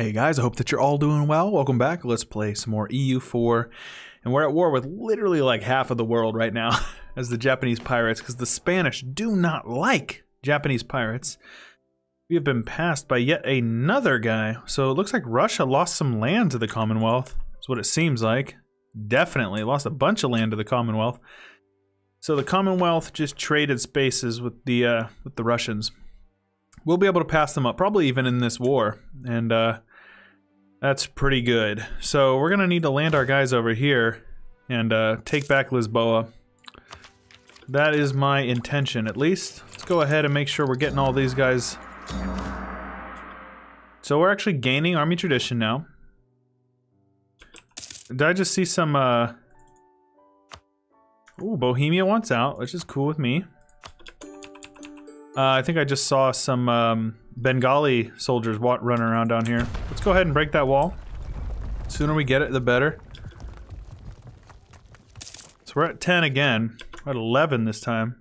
Hey guys, I hope that you're all doing well. Welcome back. Let's play some more EU4. And we're at war with literally like half of the world right now as the Japanese pirates, because the Spanish do not like Japanese pirates. We have been passed by yet another guy. So it looks like Russia lost some land to the Commonwealth. That's what it seems like. Definitely lost a bunch of land to the Commonwealth. So the Commonwealth just traded spaces with the Russians. We'll be able to pass them up, probably even in this war. And that's pretty good. So we're going to need to land our guys over here and take back Lisboa. That is my intention, at least. Let's go ahead and make sure we're getting all these guys. So we're actually gaining army tradition now. Did I just see some... Ooh, Bohemia wants out, which is cool with me. I think I just saw some Bengali soldiers running around down here. Let's go ahead and break that wall. The sooner we get it, the better. So we're at 10 again. We're at 11 this time.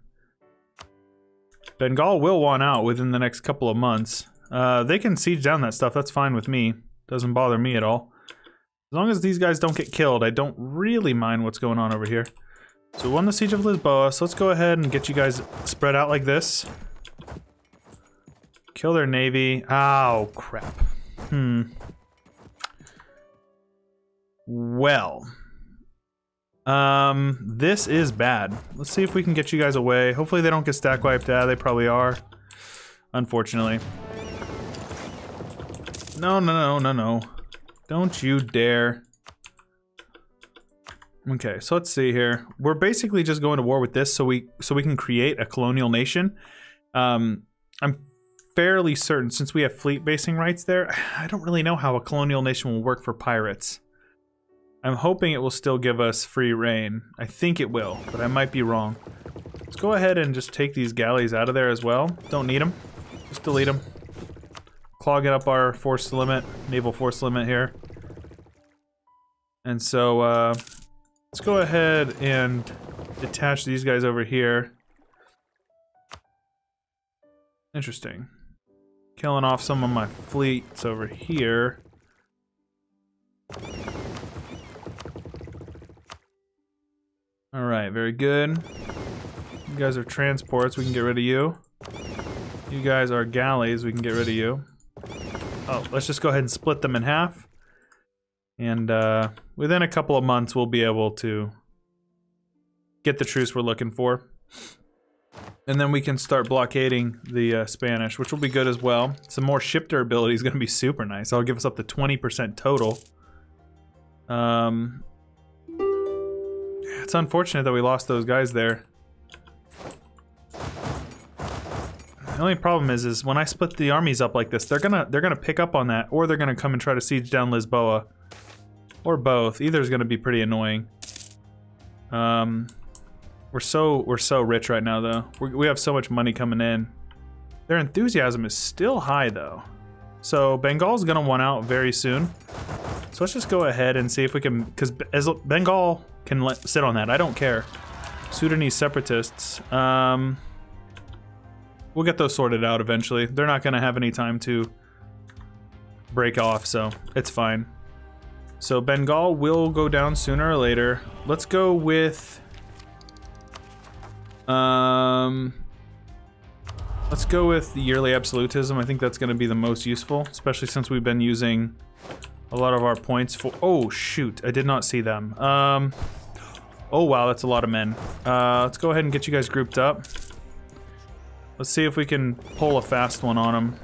Bengal will want out within the next couple of months. They can siege down that stuff. That's fine with me. Doesn't bother me at all. As long as these guys don't get killed, I don't really mind what's going on over here. So we won the siege of Lisboa. So let's go ahead and get you guys spread out like this. Kill their navy. Oh, crap. Well. This is bad. Let's see if we can get you guys away. Hopefully they don't get stack wiped. Yeah, they probably are. Unfortunately. No. Don't you dare. Okay, so let's see here. We're basically just going to war with this so we can create a colonial nation. I'm fairly certain, since we have fleet basing rights there, I don't really know how a colonial nation will work for pirates. I'm hoping it will still give us free reign. I think it will, but I might be wrong. Let's go ahead and just take these galleys out of there as well. Don't need them. Just delete them. Clogging up our force limit, naval force limit here. And so, let's go ahead and detach these guys over here. Interesting. Killing off some of my fleets over here. Alright, very good. You guys are transports, we can get rid of you. You guys are galleys, we can get rid of you. Oh, let's just go ahead and split them in half. And within a couple of months, we'll be able to get the truce we're looking for. And then we can start blockading the Spanish, which will be good as well. Some more ship durability is going to be super nice. That'll give us up to 20% total. It's unfortunate that we lost those guys there. The only problem is when I split the armies up like this, they're gonna pick up on that, or they're gonna come and try to siege down Lisboa, or both. Either is gonna be pretty annoying. We're so rich right now though. We have so much money coming in. Their enthusiasm is still high though. So Bengal's gonna want out very soon. So let's just go ahead and see if we can, because Bengal can sit on that. I don't care. Sudanese separatists. We'll get those sorted out eventually. They're not gonna have any time to break off, so it's fine. So Bengal will go down sooner or later. Let's go with... let's go with the yearly absolutism. I think that's going to be the most useful, especially since we've been using a lot of our points for... Oh, shoot. I did not see them. Oh, wow. That's a lot of men. Let's go ahead and get you guys grouped up. Let's see if we can pull a fast one on them.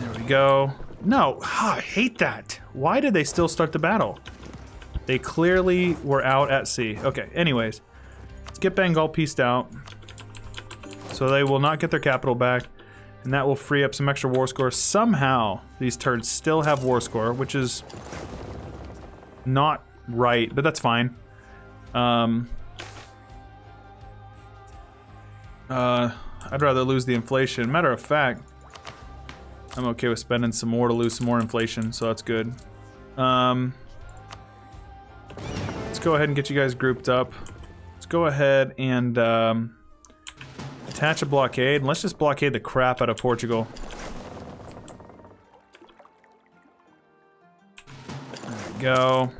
There we go. No. Oh, I hate that. Why did they still start the battle? They clearly were out at sea. Okay, anyways. Let's get Bengal pieced out. So they will not get their capital back. And that will free up some extra war score. Somehow, these turds still have war score, which is not right, but that's fine. I'd rather lose the inflation. Matter of fact, I'm okay with spending some more to lose some more inflation, so that's good. Let's go ahead and get you guys grouped up. Let's go ahead and attach a blockade. Let's just blockade the crap out of Portugal. go.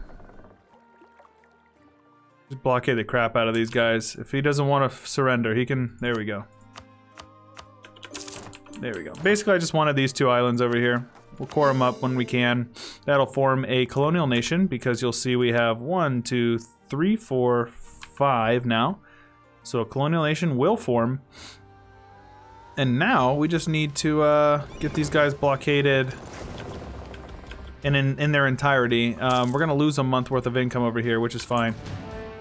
Just blockade the crap out of these guys. If he doesn't want to surrender, he can... There we go. There we go. Basically, I just wanted these two islands over here. We'll core them up when we can. That'll form a colonial nation, because you'll see we have 1, 2, 3, 4, 5 now. So a colonial nation will form. And now, we just need to get these guys blockaded and in their entirety. We're going to lose a month worth of income over here, which is fine.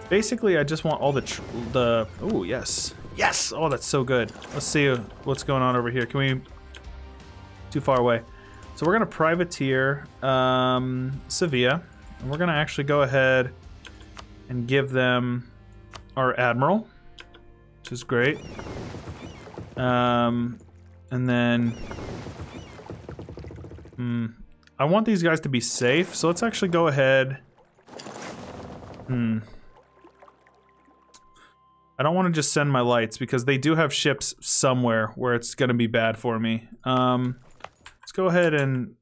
Basically, I just want all the oh, yes. Yes! Oh, that's so good. Let's see what's going on over here. Can we... Too far away. So we're going to privateer Sevilla. And we're going to actually go ahead and give them our admiral, which is great. And then... I want these guys to be safe, so let's actually go ahead... I don't want to just send my lights, because they do have ships somewhere where it's going to be bad for me. Let's go ahead and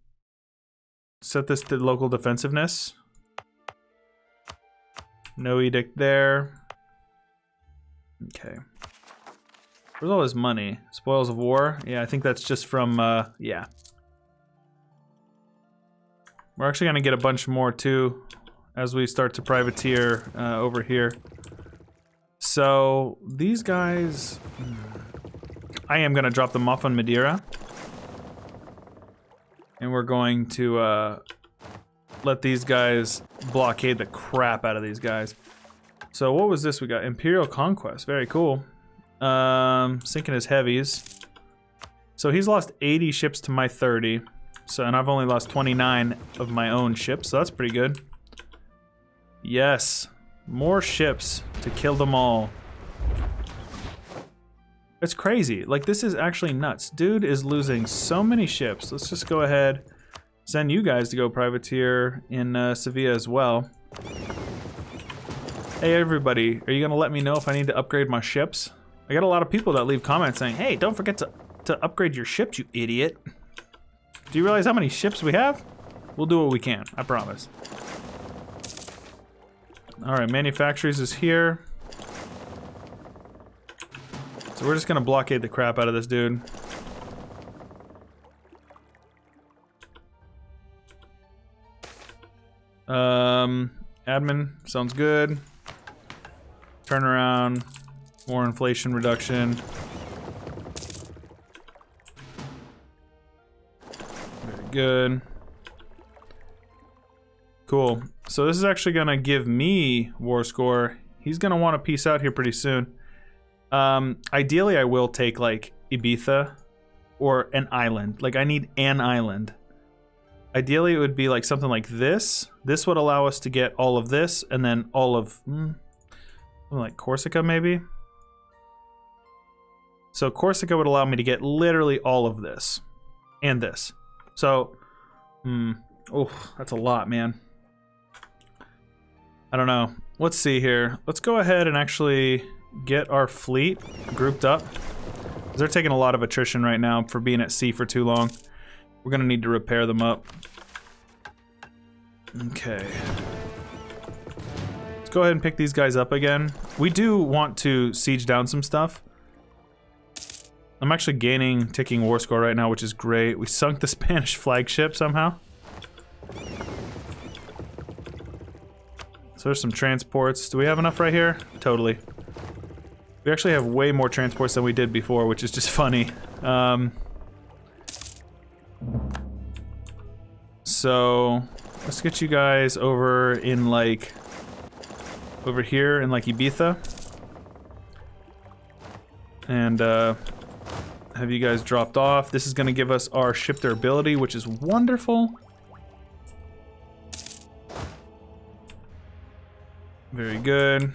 set this to local defensiveness. No edict there. Okay. Where's all this money? Spoils of war? Yeah, I think that's just from, yeah. We're actually going to get a bunch more, too, as we start to privateer over here. So, these guys... I am going to drop them off on Madeira. And we're going to let these guys blockade the crap out of these guys. So, what was this we got? Imperial Conquest. Very cool. Sinking his heavies. So, he's lost 80 ships to my 30. So, and I've only lost 29 of my own ships. So, that's pretty good. Yes. More ships to kill them all. It's crazy. Like, this is actually nuts. Dude is losing so many ships. Let's just go ahead, send you guys to go privateer in Sevilla as well. Hey, everybody. Are you going to let me know if I need to upgrade my ships? I got a lot of people that leave comments saying, hey, don't forget to upgrade your ships, you idiot. Do you realize how many ships we have? We'll do what we can. I promise. Alright, manufacturers is here. So we're just gonna blockade the crap out of this dude. Admin, sounds good. Turnaround, more inflation reduction. Very good. Cool. So this is actually going to give me war score. He's going to want to peace out here pretty soon. Ideally, I will take, like, Ibiza or an island. Like, I need an island. Ideally, it would be, like, something like this. This would allow us to get all of this and then all of, like, Corsica, maybe? So Corsica would allow me to get literally all of this and this. So, oh, that's a lot, man. I don't know. Let's see here. Let's go ahead and actually get our fleet grouped up. They're taking a lot of attrition right now for being at sea for too long. We're going to need to repair them up. Okay. Let's go ahead and pick these guys up again. We do want to siege down some stuff. I'm actually gaining ticking war score right now, which is great. We sunk the Spanish flagship somehow. So there's some transports. Do we have enough right here? Totally. We actually have way more transports than we did before, which is just funny. So let's get you guys over in like over here in like Ibiza, and have you guys dropped off. This is going to give us our ship durability, which is wonderful. Very good.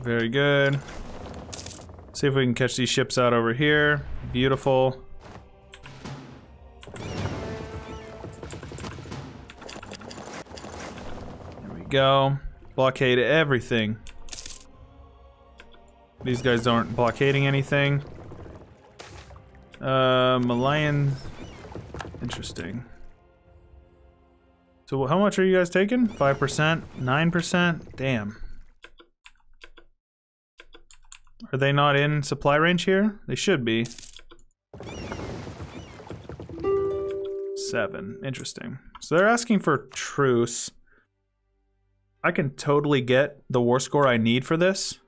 Very good. See if we can catch these ships out over here. Beautiful. There we go. Blockade everything. These guys aren't blockading anything. Malayan. Interesting. So how much are you guys taking? 5%? 9%? Damn. Are they not in supply range here? They should be. 7. Interesting. So they're asking for truce. I can totally get the war score I need for this.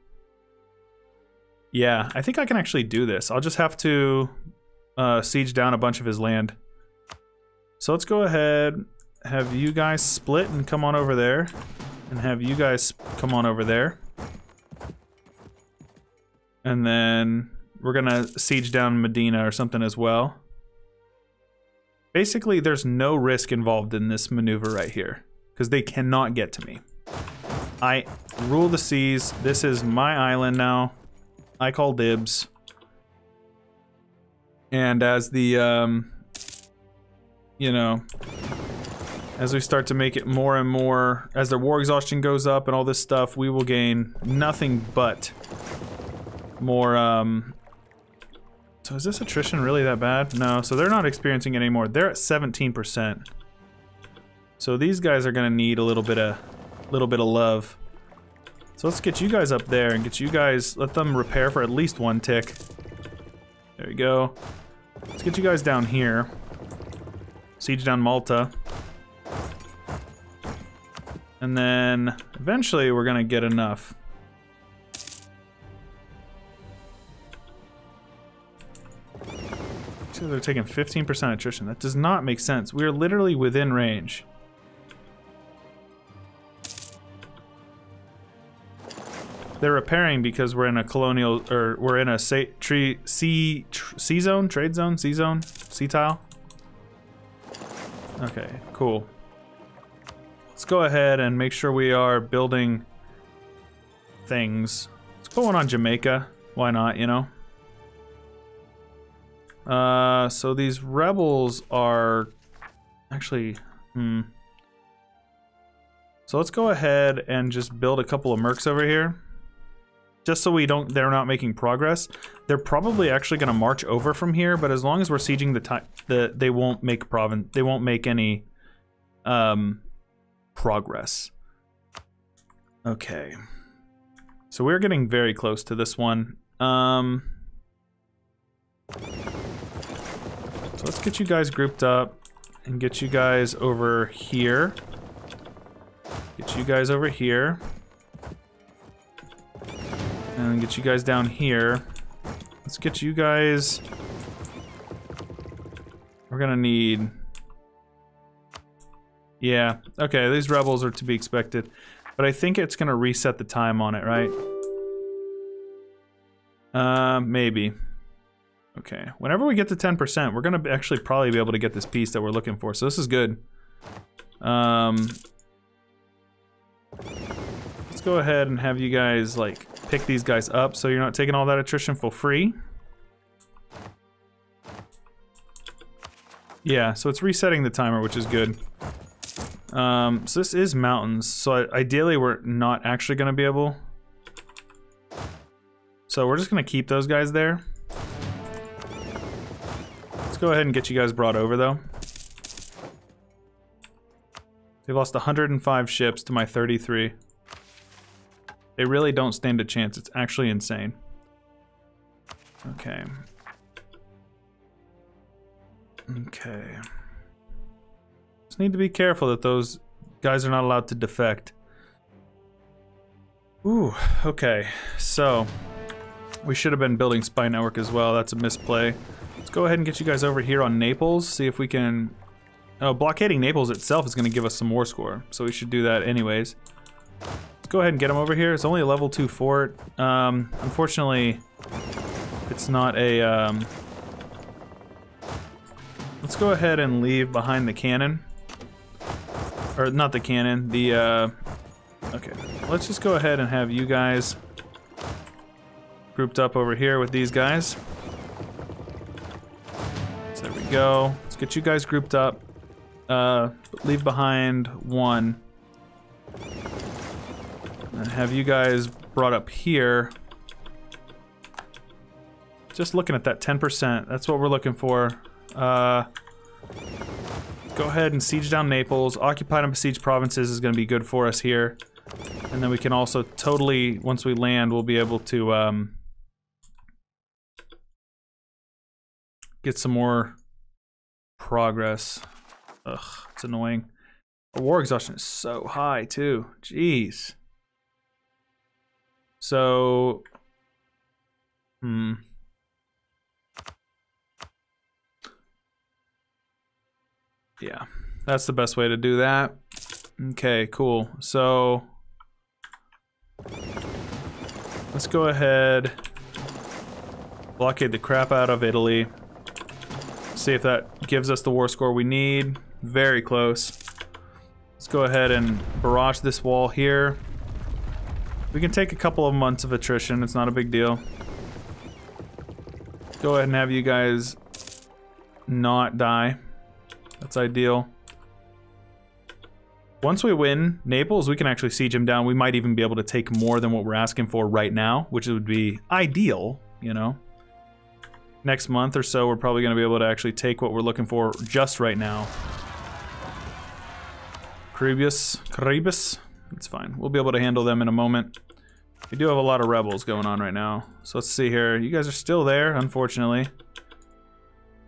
Yeah, I think I can actually do this. I'll just have to siege down a bunch of his land. So let's go ahead, have you guys split and come on over there. And have you guys come on over there. And then we're gonna siege down Medina or something as well. Basically, there's no risk involved in this maneuver right here, because they cannot get to me. I rule the seas. This is my island now. I call dibs. And as the, you know, as we start to make it more and more, as their war exhaustion goes up and all this stuff, we will gain nothing but more, so is this attrition really that bad? No, so they're not experiencing it anymore. They're at 17%. So these guys are gonna need a little bit of love. So let's get you guys up there and get you guys, let them repair for at least 1 tick. There we go. Let's get you guys down here. Siege down Malta. And then eventually we're gonna get enough. So they're taking 15% attrition. That does not make sense. We are literally within range. They're repairing because we're in a colonial, or we're in a sea tile. Okay, cool. Let's go ahead and make sure we are building things. Let's go on Jamaica. Why not, you know? So these rebels are actually, So let's go ahead and just build a couple of mercs over here. Just so we don't, they're not making progress. They're probably actually going to march over from here, but as long as we're sieging they won't make any, progress. Okay. So we're getting very close to this one. So let's get you guys grouped up and get you guys over here. Get you guys over here. And get you guys down here. Let's get you guys... We're gonna need... Yeah, okay, these rebels are to be expected. But I think it's gonna reset the time on it, right? Maybe. Okay, whenever we get to 10%, we're gonna actually probably be able to get this piece that we're looking for, so this is good. Let's go ahead and have you guys, like, pick these guys up so you're not taking all that attrition for free. Yeah, so it's resetting the timer, which is good. So this is mountains, so ideally we're not actually gonna be able... So we're just gonna keep those guys there. Let's go ahead and get you guys brought over, though. They've lost 105 ships to my 33. They really don't stand a chance. It's actually insane. Okay. Okay. Just need to be careful that those guys are not allowed to defect. Ooh, okay. So, we should have been building spy network as well. That's a misplay. Let's go ahead and get you guys over here on Naples, see if we can... Oh, blockading Naples itself is going to give us some war score, so we should do that anyways. Let's go ahead and get them over here. It's only a level 2 fort. Unfortunately, it's not a... Let's go ahead and leave behind the cannon. Or, not the cannon, the... Okay, let's just go ahead and have you guys grouped up over here with these guys. Go. Let's get you guys grouped up. Leave behind 1. And have you guys brought up here. Just looking at that 10%. That's what we're looking for. Go ahead and siege down Naples. Occupied and besieged provinces is going to be good for us here. And then we can also totally, once we land, we'll be able to get some more progress. Ugh, it's annoying. Our war exhaustion is so high, too. Jeez. So... Yeah, that's the best way to do that. Okay, cool. So let's go ahead, blockade the crap out of Italy. See if that gives us the war score we need. Very close. Let's go ahead and barrage this wall here. We can take a couple of months of attrition. It's not a big deal. Go ahead and have you guys not die. That's ideal. Once we win Naples, we can actually siege him down. We might even be able to take more than what we're asking for right now, which would be ideal, you know. Next month or so, we're probably going to be able to actually take what we're looking for just right now. Caribus, it's fine. We'll be able to handle them in a moment. We do have a lot of rebels going on right now. So let's see here. You guys are still there, unfortunately.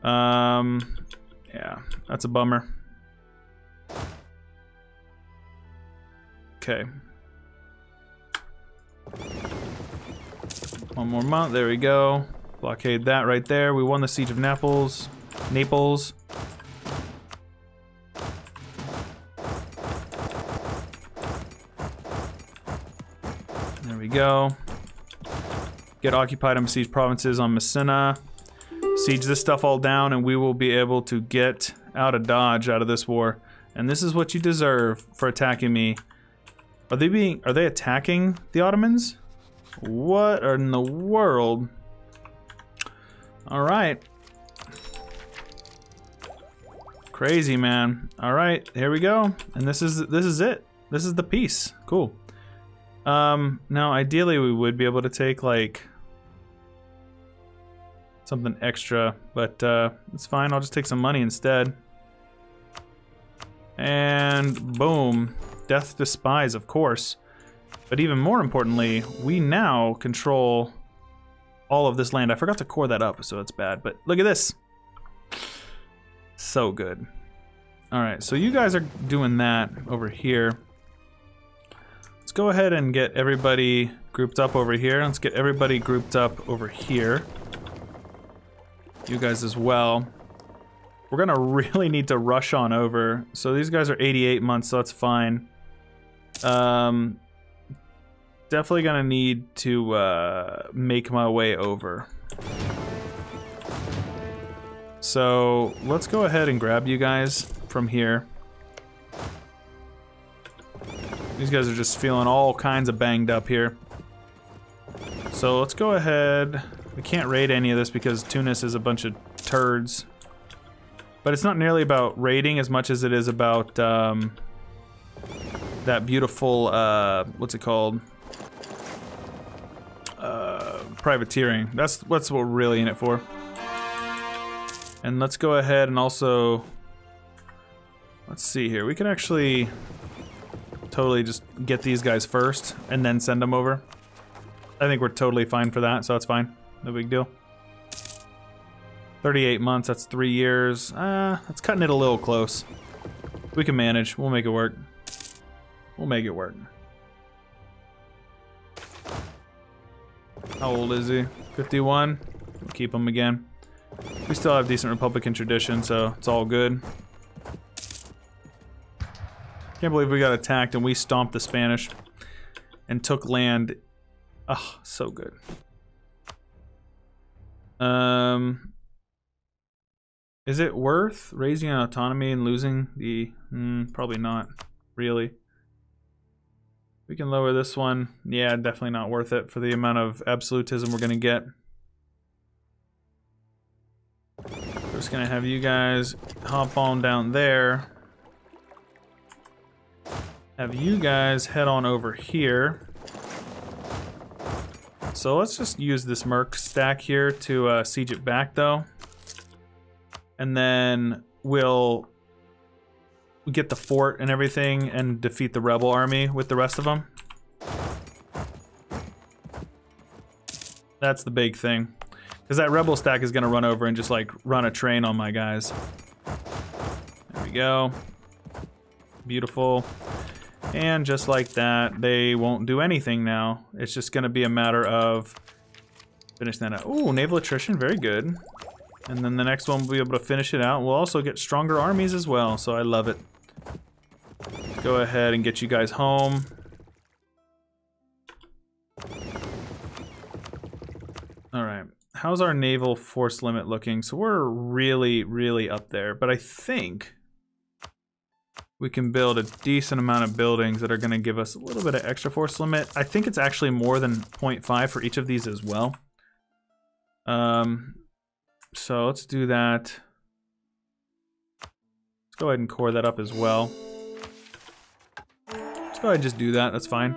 Yeah, that's a bummer. Okay. One more month, there we go. Blockade that right there. We won the siege of Naples. There we go. Get occupied and besieged provinces on Messina. Siege this stuff all down, and we will be able to get out of Dodge, out of this war. And this is what you deserve for attacking me. Are they attacking the Ottomans? What in the world? All right. Crazy, man. All right, here we go. And this is it. This is the peace. Cool. Now, ideally, we would be able to take, like, something extra, but it's fine. I'll just take some money instead. And boom, death to spies, of course. But even more importantly, we now control all of this land. I forgot to core that up, so it's bad, but look at this. So good. All right, so you guys are doing that over here. Let's go ahead and get everybody grouped up over here. Let's get everybody grouped up over here. You guys as well. We're gonna really need to rush on over. So these guys are 88 months, so that's fine. Definitely gonna need to make my way over. So let's go ahead and grab you guys from here. These guys are just feeling all kinds of banged up here. So let's go ahead. We can't raid any of this because Tunis is a bunch of turds. But it's not nearly about raiding as much as it is about that beautiful, what's it called? Privateering. That's what we're really in it for. And let's go ahead and also, let's see here. We can actually totally just get these guys first and then send them over. I think we're totally fine for that, so that's fine. No big deal. 38 months, that's 3 years. That's cutting it a little close. We can manage. We'll make it work. We'll make it work. How old is he? 51? We'll keep him again. We still have decent Republican tradition, so it's all good. Can't believe we got attacked and we stomped the Spanish and took land. Oh, so good. Is it worth raising an autonomy and losing the... probably not, really. We can lower this one. Yeah, definitely not worth it for the amount of absolutism we're gonna get. We're just gonna have you guys hop on down there. Have you guys head on over here. So let's just use this Merc stack here to siege it back, though. And then we'll get the fort and everything and defeat the rebel army with the rest of them. That's the big thing. Because that rebel stack is going to run over and just, like, run a train on my guys. There we go. Beautiful. And just like that, they won't do anything now. It's just going to be a matter of finishing that out. Ooh, naval attrition. Very good. And then the next one, we'll be able to finish it out. We'll also get stronger armies as well, so I love it. Let's go ahead and get you guys home. All right. How's our naval force limit looking? So we're really, really up there. But I think we can build a decent amount of buildings that are going to give us a little bit of extra force limit. I think it's actually more than 0.5 for each of these as well. So let's do that. Let's go ahead and core that up as well. Let's go ahead and just do that. That's fine.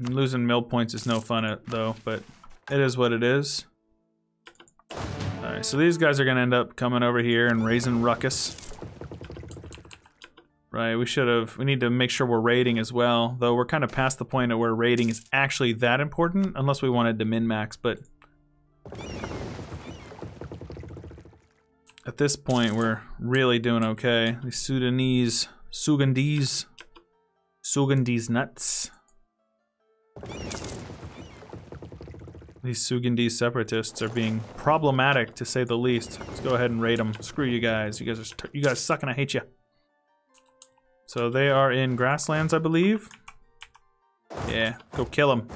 And losing mill points is no fun, though, but it is what it is. Alright, so these guys are going to end up coming over here and raising ruckus. Right, we should have... We need to make sure we're raiding as well. Though we're kind of past the point of where raiding is actually that important. Unless we wanted to min-max, but... At this point, we're really doing okay. These Sudanese... Sugandese nuts. These Sugandese separatists are being problematic, to say the least. Let's go ahead and raid them. Screw you guys. You guys suck and I hate you. So they are in grasslands, I believe. Yeah, go kill them.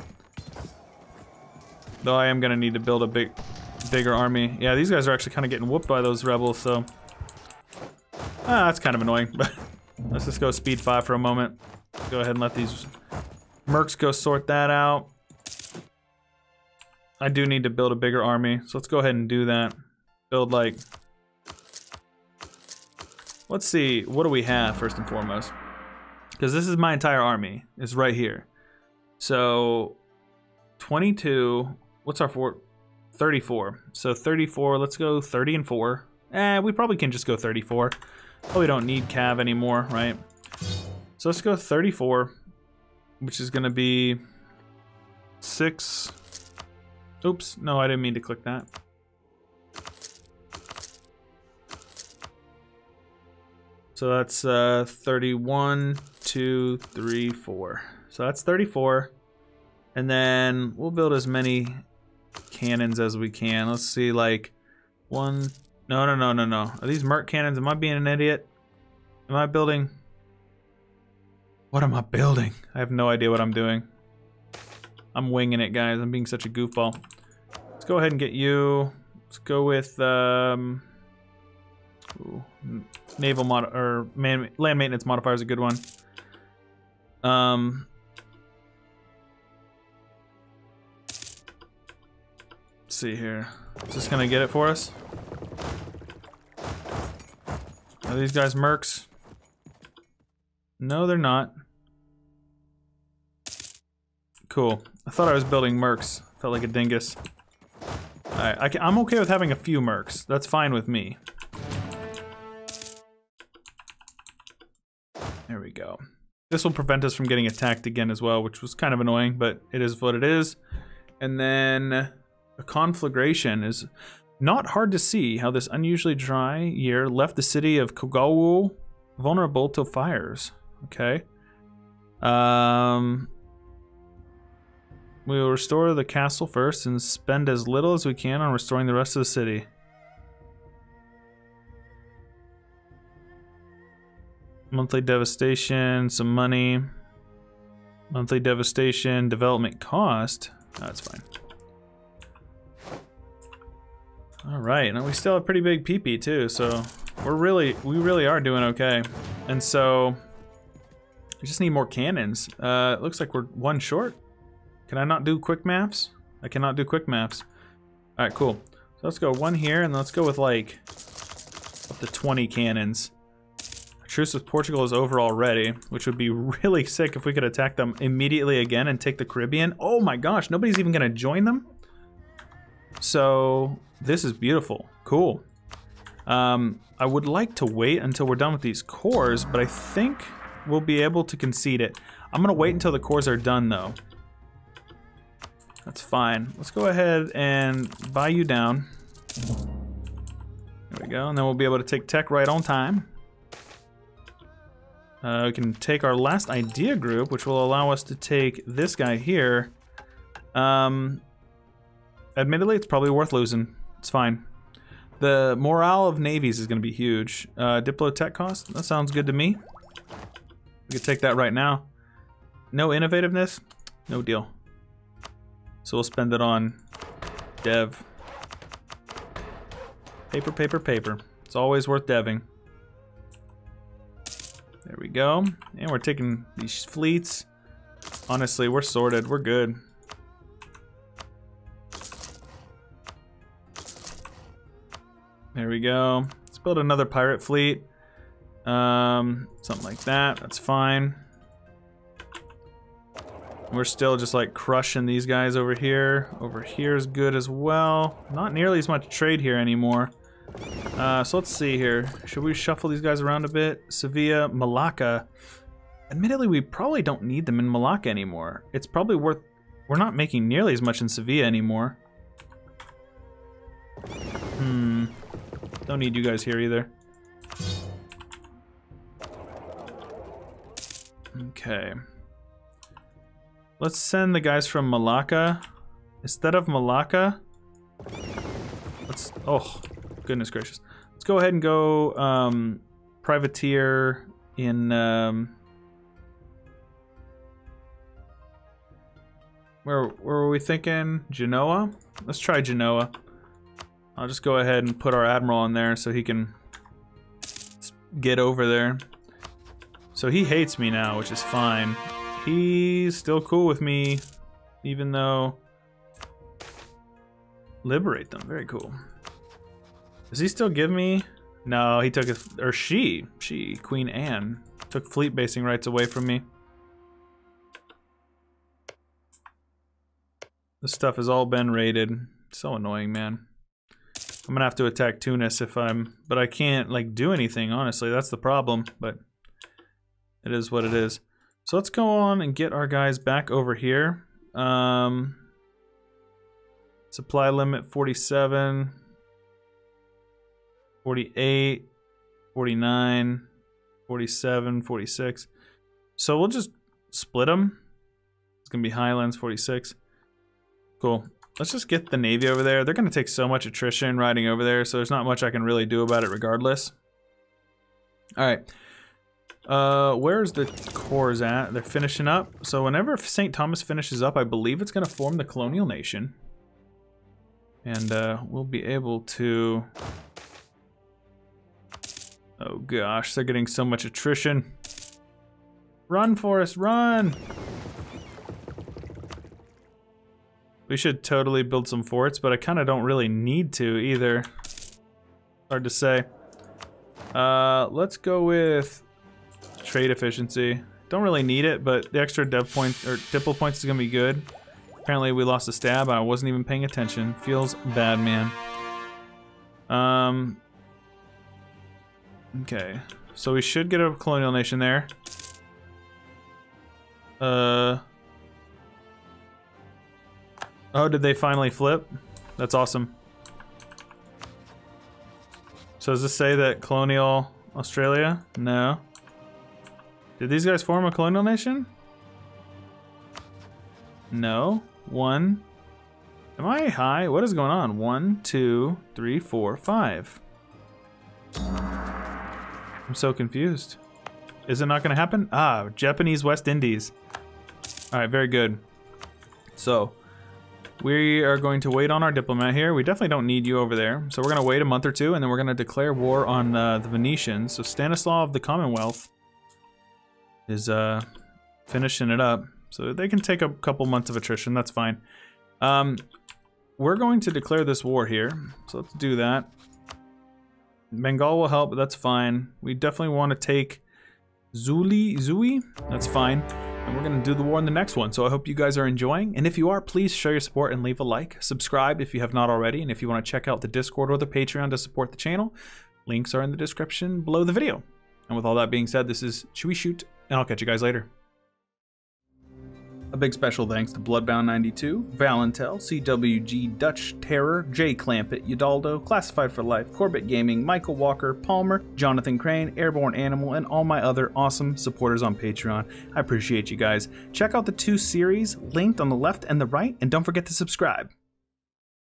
Though I am going to need to build a bigger army. Yeah, these guys are actually kind of getting whooped by those rebels, so... Ah, that's kind of annoying, but... Let's just go speed 5 for a moment. Go ahead and let these mercs go sort that out. I do need to build a bigger army, so let's go ahead and do that. Build, like... Let's see, what do we have first and foremost? Because this is my entire army. It's right here. So, 22... What's our fort? 34. So 34, let's go 30 and 4. We probably can just go 34. Oh, we don't need cav anymore, right? So let's go 34, which is going to be... 6... Oops, no, I didn't mean to click that. So that's 31, 2, 3, 4. So that's 34. And then we'll build as many cannons as we can. Let's see, like, one... No. Are these Merc cannons? Am I being an idiot? Am I building... What am I building? I have no idea what I'm doing. I'm winging it, guys. I'm being such a goofball. Let's go ahead and get you. Let's go with naval mod or land maintenance modifier is a good one. Let's see here. Is this gonna get it for us? Are these guys mercs? No, they're not. Cool. I thought I was building mercs. Felt like a dingus. Alright, I'm okay with having a few mercs. That's fine with me. There we go. This will prevent us from getting attacked again as well, which was kind of annoying, but it is what it is. And then... A conflagration is not hard to see how this unusually dry year left the city of Kogawu vulnerable to fires. Okay. We will restore the castle first and spend as little as we can on restoring the rest of the city. Monthly devastation, some money. Monthly devastation, development cost. That's fine. Alright, now we still have pretty big PP too, so we really are doing okay. And so, we just need more cannons. It looks like we're one short. Can I not do quick maps? I cannot do quick maps. Alright, cool. So let's go one here, and let's go with like up to 20 cannons. I Truce with Portugal is over already, which would be really sick if we could attack them immediately again and take the Caribbean. Oh my gosh, nobody's even gonna join them. So this is beautiful, cool. I would like to wait until we're done with these cores, but I think we'll be able to concede it. I'm gonna wait until the cores are done though. That's fine. Let's go ahead and buy you down. There we go, and then we'll be able to take tech right on time. We can take our last idea group, which will allow us to take this guy here. Admittedly, it's probably worth losing. It's fine. The morale of navies is going to be huge. Diplo tech cost? That sounds good to me. We could take that right now. No innovativeness? No deal. So we'll spend it on dev. Paper, paper, paper. It's always worth deving. There we go. And we're taking these fleets. Honestly, we're sorted. We're good. There we go. Let's build another pirate fleet. Something like that. That's fine. We're still just like crushing these guys over here. Over here is good as well. Not nearly as much trade here anymore. So let's see here. Should we shuffle these guys around a bit? Sevilla, Malacca. Admittedly, we probably don't need them in Malacca anymore. It's probably worth... We're not making nearly as much in Sevilla anymore. Don't need you guys here either. Okay. Let's send the guys from Malacca. Instead of Malacca... Let's... Oh... Goodness gracious. Let's go ahead and go privateer in where were we thinking? Genoa? Let's try Genoa. I'll just go ahead and put our admiral on there so he can get over there. So he hates me now, which is fine. He's still cool with me, even though liberate them. Very cool. Does he still give me? No, he took his, or she, Queen Anne, took fleet basing rights away from me. This stuff has all been raided. So annoying, man. I'm gonna have to attack Tunis if I'm, but I can't like do anything, honestly. That's the problem, but it is what it is. So let's go on and get our guys back over here. Supply limit 47. 48, 49, 47, 46. So we'll just split them. It's gonna be Highlands 46. Cool. Let's just get the Navy over there. They're gonna take so much attrition riding over there, so there's not much I can really do about it regardless. All right. Where's the cores at? They're finishing up. So whenever St. Thomas finishes up, I believe it's gonna form the colonial nation. And we'll be able to... Oh gosh, they're getting so much attrition. Run, Forrest, run! We should totally build some forts, but I kind of don't really need to either. Hard to say. Let's go with trade efficiency. Don't really need it, but the extra dev point or diplo points is gonna be good. Apparently we lost a stab. I wasn't even paying attention. Feels bad, man. Okay, so we should get a colonial nation there. Oh, did they finally flip? That's awesome. So does this say that colonial Australia? No. Did these guys form a colonial nation? No. One. Am I high? What is going on? 1, 2, 3, 4, 5. I'm so confused. Is it not gonna happen? Ah, Japanese West Indies. All right, very good. So we are going to wait on our diplomat here. We definitely don't need you over there. So we're gonna wait a month or two and then we're gonna declare war on the Venetians. So Stanislaw of the Commonwealth is finishing it up. So they can take a couple months of attrition, that's fine. We're going to declare this war here. So let's do that. Bengal will help, but that's fine. We definitely want to take Zooey? That's fine. And we're going to do the war in the next one. So I hope you guys are enjoying. And if you are, please show your support and leave a like. Subscribe if you have not already. And if you want to check out the Discord or the Patreon to support the channel, links are in the description below the video. And with all that being said, this is Chewyshoot, and I'll catch you guys later. A big special thanks to Bloodbound92, Valentel, CWG, Dutch Terror, Jay Clampett, Yudaldo, Classified for Life, Corbett Gaming, Michael Walker, Palmer, Jonathan Crane, Airborne Animal, and all my other awesome supporters on Patreon. I appreciate you guys. Check out the two series linked on the left and the right, and don't forget to subscribe.